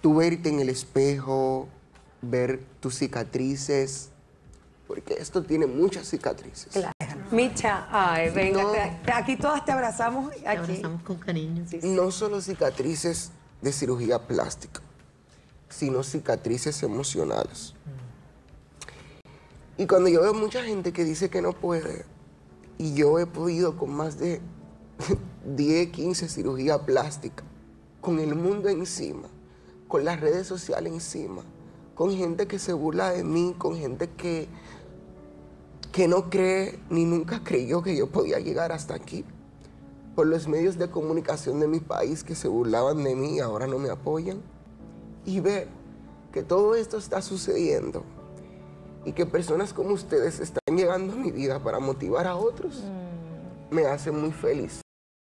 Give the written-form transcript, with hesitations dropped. tú verte en el espejo, ver tus cicatrices, porque esto tiene muchas cicatrices. Claro. Micha, ay, venga, no, aquí todas te abrazamos. Aquí. Te abrazamos con cariño. Sí, sí. No solo cicatrices de cirugía plástica, sino cicatrices emocionales. Y cuando yo veo mucha gente que dice que no puede, y yo he podido con más de 10, 15 cirugías plásticas, con el mundo encima, con las redes sociales encima, con gente que se burla de mí, con gente que no cree ni nunca creyó que yo podía llegar hasta aquí. Por los medios de comunicación de mi país que se burlaban de mí y ahora no me apoyan. Y ver que todo esto está sucediendo y que personas como ustedes están llegando a mi vida para motivar a otros, me hace muy feliz.